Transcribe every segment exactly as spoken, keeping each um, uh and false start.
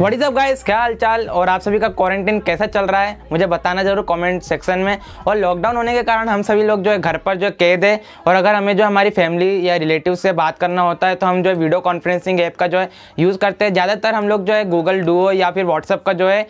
What's up guys, क्या हाल चाल और आप सभी का क्वारंटीन कैसा चल रहा है मुझे बताना जरूर कमेंट सेक्शन में। और लॉकडाउन होने के कारण हम सभी लोग जो है घर पर जो कैद है, और अगर हमें जो हमारी फैमिली या रिलेटिव से बात करना होता है तो हम जो है वीडियो कॉन्फ्रेंसिंग ऐप का जो है यूज़ करते हैं। ज़्यादातर हम लोग जो है गूगल डुओ या फिर व्हाट्सअप का जो है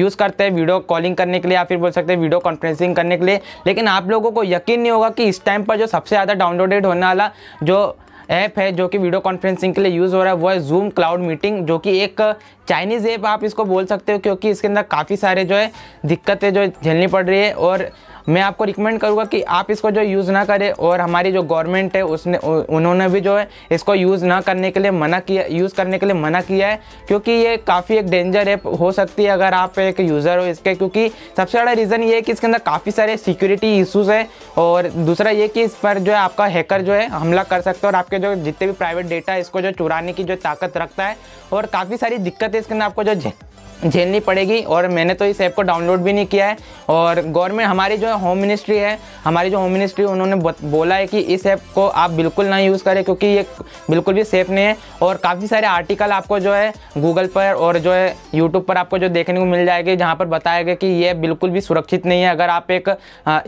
यूज़ करते हैं वीडियो कॉलिंग करने के लिए या फिर बोल सकते हैं वीडियो कॉन्फ्रेंसिंग करने के लिए। लेकिन आप लोगों को यकीन नहीं होगा कि इस टाइम पर जो सबसे ज़्यादा डाउनलोडेड होने वाला जो ऐप है जो कि वीडियो कॉन्फ्रेंसिंग के लिए यूज़ हो रहा है वो है जूम क्लाउड मीटिंग, जो कि एक चाइनीज़ ऐप आप इसको बोल सकते हो, क्योंकि इसके अंदर काफ़ी सारे जो है दिक्कतें जो झेलनी पड़ रही है। और मैं आपको रिकमेंड करूँगा कि आप इसको जो यूज़ ना करें, और हमारी जो गवर्नमेंट है उसने उन्होंने भी जो है इसको यूज़ ना करने के लिए मना किया यूज़ करने के लिए मना किया है, क्योंकि ये काफ़ी एक डेंजर ऐप हो सकती है अगर आप एक यूज़र हो इसके। क्योंकि सबसे बड़ा रीज़न ये है कि इसके अंदर काफ़ी सारे सिक्योरिटी इशूज़ है, और दूसरा ये कि इस पर जो है आपका हैकर जो है हमला कर सकता है और आपके जो जितने भी प्राइवेट डेटा है इसको जो चुराने की जो ताकत रखता है, और काफ़ी सारी दिक्कतें इसके अंदर आपको जो झेलनी पड़ेगी। और मैंने तो इस ऐप को डाउनलोड भी नहीं किया है, और गवर्नमेंट हमारी जो होम मिनिस्ट्री है हमारी जो होम मिनिस्ट्री उन्होंने बोला है कि इस ऐप को आप बिल्कुल ना यूज़ करें, क्योंकि ये बिल्कुल भी सेफ़ नहीं है। और काफ़ी सारे आर्टिकल आपको जो है गूगल पर और जो है यूट्यूब पर आपको जो देखने को मिल जाएगी, जहाँ पर बताया गया कि ये बिल्कुल भी सुरक्षित नहीं है अगर आप एक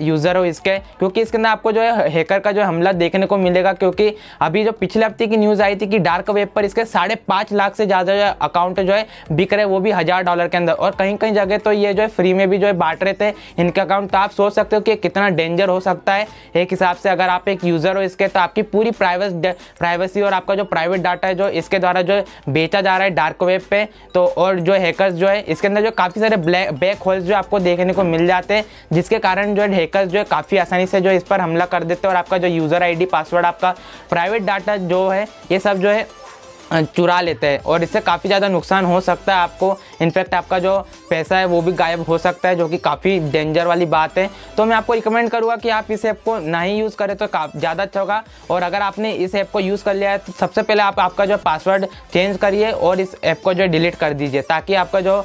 यूज़र हो इसके, क्योंकि इसके अंदर आपको जो है हैकर का जो हमला देखने को मिलेगा। क्योंकि अभी जो पिछले हफ्ते की न्यूज़ आई थी कि डार्क वेब पर इसके साढ़े पाँच लाख से ज़्यादा जो अकाउंट जो है बिक रहे, वो भी हज़ार डॉलर के अंदर, और कहीं कहीं जगह तो ये जो है फ्री में भी जो है बांट रहे थे इनका अकाउंट। तो आप सोच सकते हो कि कितना डेंजर हो सकता है। एक हिसाब से अगर आप एक यूज़र हो इसके तो आपकी पूरी प्राइवेसी प्राइवेसी और आपका जो प्राइवेट डाटा है जो इसके द्वारा जो बेचा जा रहा है डार्क वेब पे, तो और जो हैकर्स जो है इसके अंदर जो काफ़ी सारे ब्लैक बैक होल्स जो आपको देखने को मिल जाते हैं, जिसके कारण जो है हैकर्स जो है काफ़ी आसानी से जो इस पर हमला कर देते हैं और आपका जो यूज़र आई डी पासवर्ड आपका प्राइवेट डाटा जो है ये सब जो है चुरा लेते हैं, और इससे काफ़ी ज़्यादा नुकसान हो सकता है आपको। इनफैक्ट आपका जो पैसा है वो भी गायब हो सकता है, जो कि काफ़ी डेंजर वाली बात है। तो मैं आपको रिकमेंड करूँगा कि आप इस ऐप को ना ही यूज़ करें तो ज़्यादा अच्छा होगा। और अगर आपने इस ऐप को यूज़ कर लिया है तो सबसे पहले आप आपका जो पासवर्ड चेंज करिए और इस ऐप को जो डिलीट कर दीजिए, ताकि आपका जो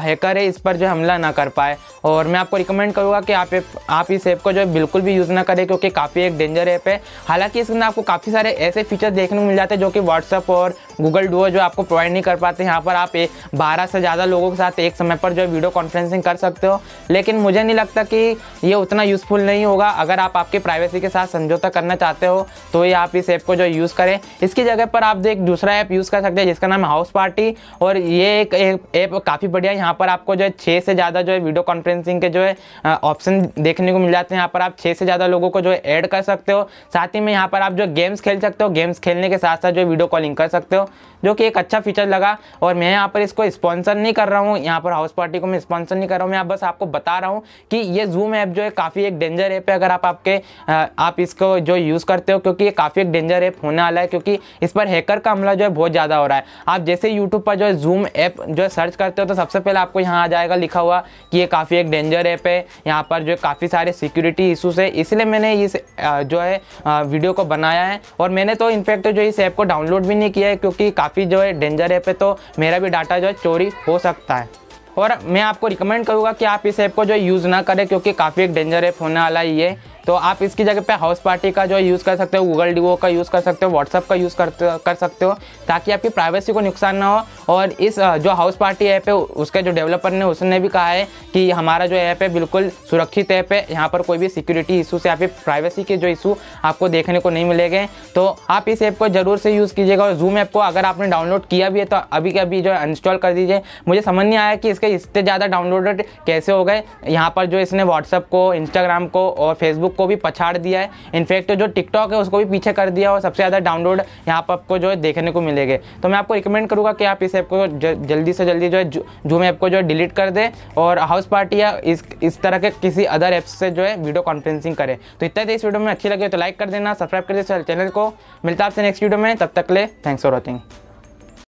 हैकर है इस पर जो हमला ना कर पाए। और मैं आपको रिकमेंड करूँगा कि आप आप इस ऐप को जो बिल्कुल भी यूज़ ना करें, क्योंकि काफ़ी एक डेंजर ऐप है। हालाँकि इसमें आपको काफ़ी सारे ऐसे फीचर देखने को मिल जाते हैं जो कि व्हाट्सअप और गूगल डुओ जो आपको प्रोवाइड नहीं कर पाते। यहाँ पर आप बारह से ज़्यादा लोगों के साथ एक समय पर जो वीडियो कॉन्फ्रेंसिंग कर सकते हो, लेकिन मुझे नहीं लगता कि ये उतना यूज़फुल नहीं होगा। अगर आप आपके प्राइवेसी के साथ समझौता करना चाहते हो तो ये आप इस ऐप को जो यूज़ करें। इसकी जगह पर आप एक दूसरा ऐप यूज़ कर सकते हैं जिसका नाम है हाउस पार्टी, और ये एक ऐप काफ़ी बढ़िया है। यहाँ पर आपको जो है छः से ज़्यादा जो है वीडियो कॉन्फ्रेंसिंग के जो है ऑप्शन देखने को मिल जाते हैं। यहाँ पर आप छः से ज़्यादा लोगों को जो है ऐड कर सकते हो, साथ ही में यहाँ पर आप जो गेम्स खेल सकते हो, गेम्स खेलने के साथ साथ जो वीडियो कॉलिंग कर सकते हो, जो कि एक अच्छा फीचर लगा। और मैं यहाँ पर इसको स्पॉन्सर नहीं कर रहा हूँ, यहाँ पर हाउस पार्टी को मैं स्पॉन्सर नहीं कर रहा हूँ, मैं आप बस आपको बता रहा हूँ कि ये जूम ऐप जो है काफ़ी एक डेंजर ऐप है। अगर आप आपके आप इसको जो यूज़ करते हो, क्योंकि ये काफ़ी एक डेंजर ऐप होने वाला है, क्योंकि इस पर हैकर का हमला जो है बहुत ज़्यादा हो रहा है। आप जैसे यूट्यूब पर जो है जूम ऐप जो है सर्च करते हो तो सबसे पहले आपको यहाँ आ जाएगा लिखा हुआ कि ये काफ़ी एक डेंजर ऐप है, यहाँ पर जो काफ़ी सारे सिक्योरिटी इशूज़ है। इसलिए मैंने इस जो है वीडियो को बनाया है, और मैंने तो इनफैक्ट जो इस ऐप को डाउनलोड भी नहीं किया है, क्योंकि काफ़ी जो है डेंजर ऐप है, तो मेरा भी डाटा जो है चोरी हो सकता है। और मैं आपको रिकमेंड करूँगा कि आप इस ऐप को जो यूज़ ना करें, क्योंकि काफ़ी एक डेंजर ऐप होने वाला ही है। तो आप इसकी जगह पे हाउस पार्टी का जो यूज़ कर सकते हो, गूगल डुओ का यूज़ कर सकते हो, व्हाट्सअप का यूज़ कर कर सकते हो, ताकि आपकी प्राइवेसी को नुकसान ना हो। और इस जो हाउस पार्टी ऐप है उसके जो डेवलपर ने उसने भी कहा है कि हमारा जो ऐप है बिल्कुल सुरक्षित ऐप है, यहाँ पर कोई भी सिक्योरिटी इशू से या फिर प्राइवेसी के जो इशू आपको देखने को नहीं मिलेंगे। तो आप इस ऐप को ज़रूर से यूज़ कीजिएगा। और जूम ऐप को अगर आपने डाउनलोड किया भी है तो अभी के अभी जो है अनइंस्टॉल कर दीजिए। मुझे समझ नहीं आया कि इसके इतने ज़्यादा डाउनलोडेड कैसे हो गए। यहाँ पर जो इसने व्हाट्सअप को, इंस्टाग्राम को और फेसबुक को भी पछाड़ दिया है, इनफैक्ट जो टिकटॉक है उसको भी पीछे कर दिया, और सबसे ज़्यादा डाउनलोड यहाँ पर आपको जो है देखने को मिलेंगे। तो मैं आपको रिकमेंड करूँगा कि आप इस ऐप को जल्दी से जल्दी जो है जूम ऐप को जो है डिलीट कर दें, और हाउस पार्टी या इस इस तरह के किसी अदर ऐप से जो है वीडियो कॉन्फ्रेंसिंग करें। तो इतना ही, इस वीडियो में अच्छी लगी हो तो लाइक कर देना, सब्सक्राइब कर देना चैनल को। मिलता है आपसे नेक्स्ट वीडियो में, तब तक ले थैंक्स फॉर वॉचिंग।